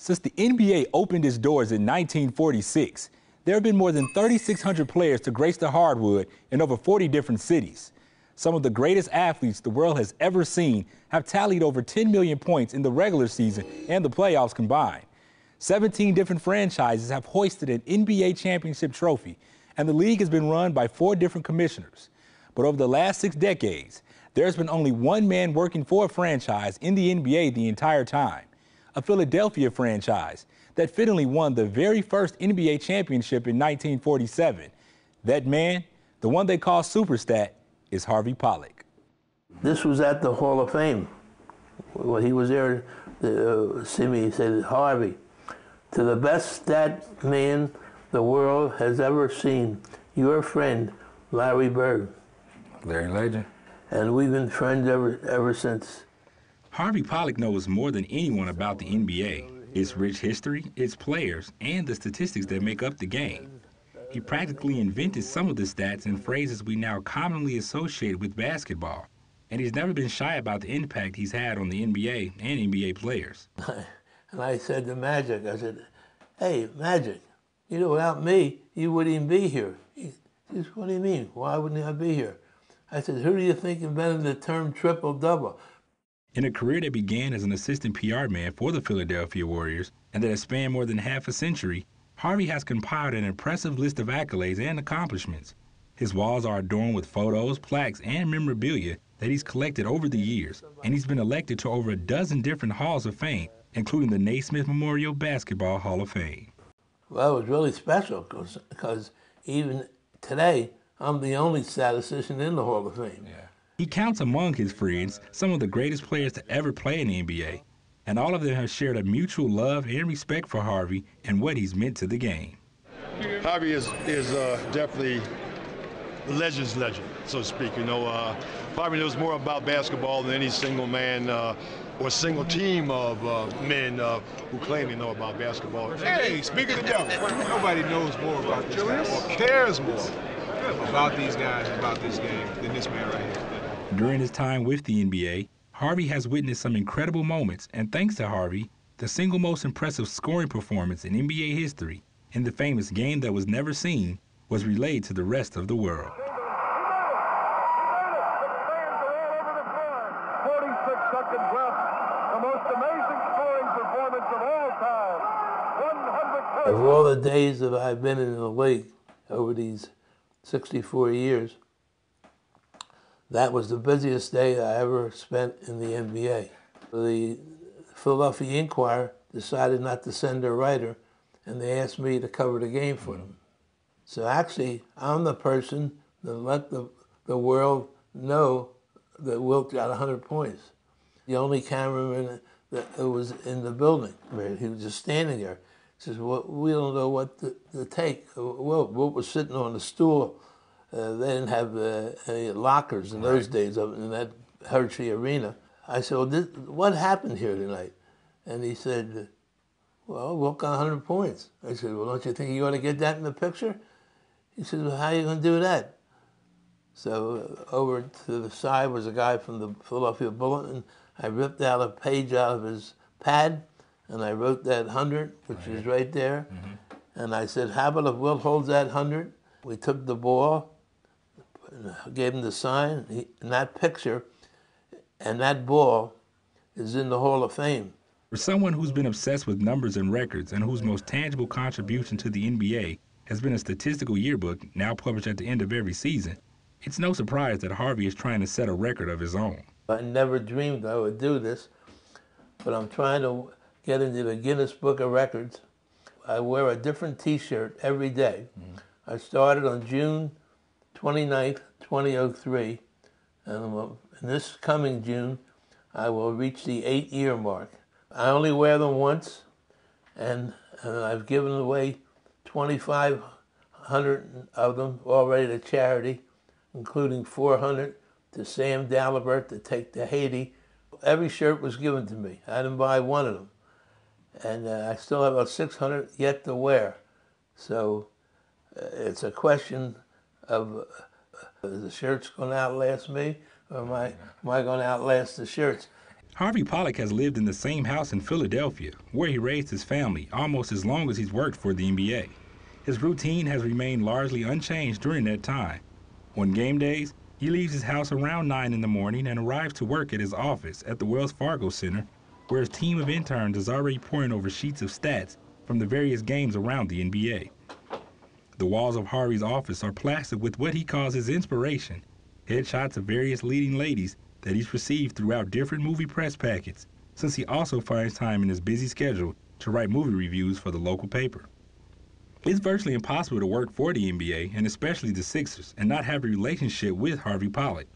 Since the NBA opened its doors in 1946, there have been more than 3,600 players to grace the hardwood in over 40 different cities. Some of the greatest athletes the world has ever seen have tallied over 10 million points in the regular season and the playoffs combined. 17 different franchises have hoisted an NBA championship trophy, and the league has been run by 4 different commissioners. But over the last 6 decades, there's been only one man working for a franchise in the NBA the entire time. A Philadelphia franchise that fittingly won the very first NBA championship in 1947. That man, the one they call Super Stat, is Harvey Pollack. This was at the Hall of Fame. When he was there to see me, he said, "Harvey, to the best stat man the world has ever seen, your friend, Larry Bird." Larry Legend. And we've been friends ever since. Harvey Pollack knows more than anyone about the NBA, its rich history, its players, and the statistics that make up the game. He practically invented some of the stats and phrases we now commonly associate with basketball, and he's never been shy about the impact he's had on the NBA and NBA players. And I said to Magic, I said, "Hey, Magic, you know, without me, you wouldn't even be here." He says, "What do you mean? Why wouldn't I be here?" I said, "Who do you think invented the term triple-double?" In a career that began as an assistant PR man for the Philadelphia Warriors and that has spanned more than half a century, Harvey has compiled an impressive list of accolades and accomplishments. His walls are adorned with photos, plaques, and memorabilia that he's collected over the years, and he's been elected to over a dozen different halls of fame, including the Naismith Memorial Basketball Hall of Fame. Well, it was really special because even today, I'm the only statistician in the Hall of Fame. Yeah. He counts among his friends some of the greatest players to ever play in the NBA, and all of them have shared a mutual love and respect for Harvey and what he's meant to the game. Harvey is definitely the legend's legend, so to speak. You know, Harvey knows more about basketball than any single man or single team of men who claim to know about basketball. Hey, speak of the devil. Nobody knows more about this guy or cares more about these guys and about this game than this man right here. During his time with the NBA, Harvey has witnessed some incredible moments, and thanks to Harvey, the single most impressive scoring performance in NBA history in the famous game that was never seen was relayed to the rest of the world. Of all the days that I've been in the league over these 64 years, that was the busiest day I ever spent in the NBA. The Philadelphia Inquirer decided not to send a writer, and they asked me to cover the game for them. So actually, I'm the person that let the world know that Wilt got 100 points. The only cameraman that was in the building, he was just standing there. He says, "Well, we don't know what to take." Wilt was sitting on a stool. They didn't have any lockers in those days in that Hershey Arena. I said, "Well, what happened here tonight?" And he said, "Well, Wilt got 100 points." I said, "Well, don't you think you ought to get that in the picture?" He said, "Well, how are you going to do that?" So over to the side was a guy from the Philadelphia Bulletin. I ripped out a page out of his pad, and I wrote that 100, which is right there. And I said, "How about if Wilt holds that 100? We took the ball, gave him the sign, and that picture and that ball is in the Hall of Fame. For someone who's been obsessed with numbers and records and whose most tangible contribution to the NBA has been a statistical yearbook now published at the end of every season, it's no surprise that Harvey is trying to set a record of his own. I never dreamed I would do this, but I'm trying to get into the Guinness Book of Records. I wear a different T-shirt every day. I started on June 29th, 2003, and in this coming June, I will reach the 8-year mark. I only wear them once, and I've given away 2,500 of them already to charity, including 400 to Sam Dalibert to take to Haiti. Every shirt was given to me. I didn't buy one of them. And I still have about 600 yet to wear. So it's a question of is the shirts going to outlast me, or am I going to outlast the shirts? Harvey Pollack has lived in the same house in Philadelphia, where he raised his family, almost as long as he's worked for the NBA. His routine has remained largely unchanged during that time. On game days, he leaves his house around 9 in the morning and arrives to work at his office at the Wells Fargo Center, where his team of interns is already poring over sheets of stats from the various games around the NBA. The walls of Harvey's office are plastered with what he calls his inspiration, headshots of various leading ladies that he's received throughout different movie press packets, since he also finds time in his busy schedule to write movie reviews for the local paper. It's virtually impossible to work for the NBA, and especially the Sixers, and not have a relationship with Harvey Pollack.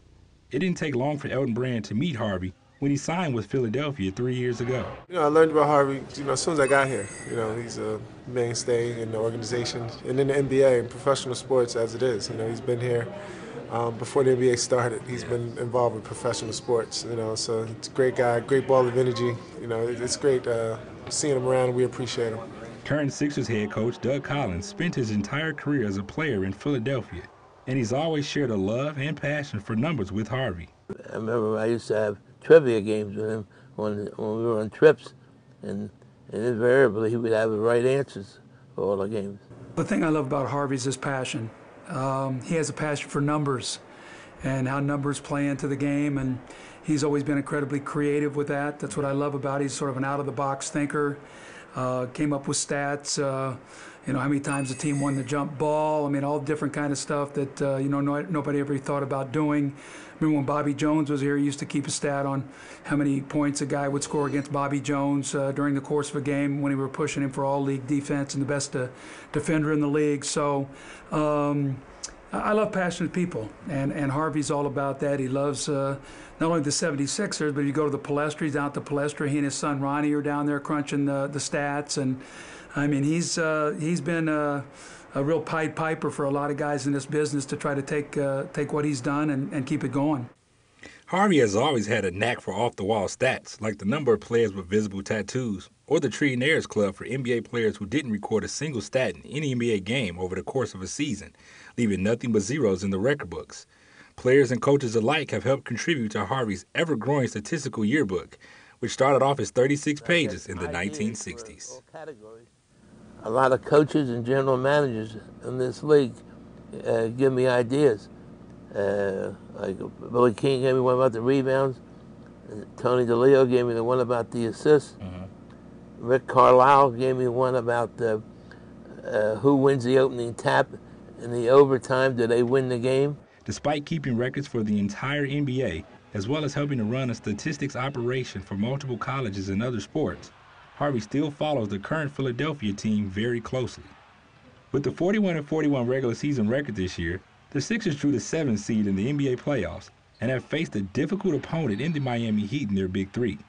It didn't take long for Elton Brand to meet Harvey when he signed with Philadelphia 3 years ago. You know, I learned about Harvey, you know, as soon as I got here. You know, he's a mainstay in the organization and in the NBA and professional sports as it is. You know, he's been here before the NBA started. He's been involved with professional sports, you know, so it's a great guy, great ball of energy. You know, it's great seeing him around, and we appreciate him. Current Sixers head coach Doug Collins spent his entire career as a player in Philadelphia, and he's always shared a love and passion for numbers with Harvey. I remember I used to have trivia games with him when we were on trips, and invariably he would have the right answers for all the games. The thing I love about Harvey is his passion. He has a passion for numbers and how numbers play into the game, and he's always been incredibly creative with that. That's what I love about him. He's sort of an out-of-the-box thinker. Came up with stats, you know, how many times the team won the jump ball. I mean, all different kind of stuff that, you know, nobody ever thought about doing. I mean, when Bobby Jones was here, he used to keep a stat on how many points a guy would score against Bobby Jones during the course of a game when we were pushing him for all-league defense and the best defender in the league. So I love passionate people, and Harvey's all about that. He loves not only the 76ers, but if you go to the Palestra, he's out to Palestra. He and his son Ronnie are down there crunching the stats, and I mean, he's been a real Pied Piper for a lot of guys in this business to try to take what he's done and keep it going. Harvey has always had a knack for off-the-wall stats, like the number of players with visible tattoos, or the Trillionaires Club for NBA players who didn't record a single stat in any NBA game over the course of a season, leaving nothing but zeros in the record books. Players and coaches alike have helped contribute to Harvey's ever-growing statistical yearbook, which started off as 36 pages in the 1960s. A lot of coaches and general managers in this league give me ideas. Like Billy King gave me one about the rebounds. Tony DeLeo gave me the one about the assists. Rick Carlisle gave me one about who wins the opening tap in the overtime. Do they win the game? Despite keeping records for the entire NBA, as well as helping to run a statistics operation for multiple colleges and other sports, Harvey still follows the current Philadelphia team very closely. With the 41-41 regular season record this year, the Sixers drew the 7th seed in the NBA playoffs and have faced a difficult opponent in the Miami Heat in their Big Three.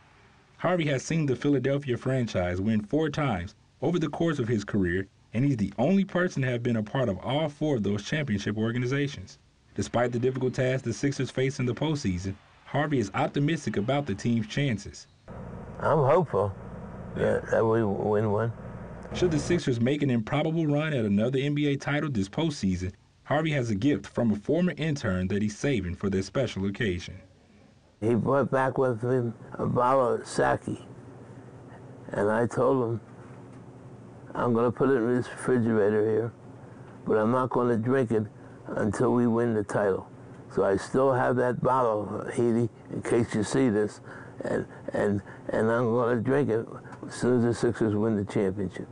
Harvey has seen the Philadelphia franchise win 4 times over the course of his career, and he's the only person to have been a part of all 4 of those championship organizations. Despite the difficult task the Sixers face in the postseason, Harvey is optimistic about the team's chances. I'm hopeful that we win one. Should the Sixers make an improbable run at another NBA title this postseason, Harvey has a gift from a former intern that he's saving for this special occasion. He brought back with him a bottle of sake, and I told him, I'm going to put it in this refrigerator here, but I'm not going to drink it until we win the title. So I still have that bottle, Heaty, in case you see this, and I'm going to drink it as soon as the Sixers win the championship.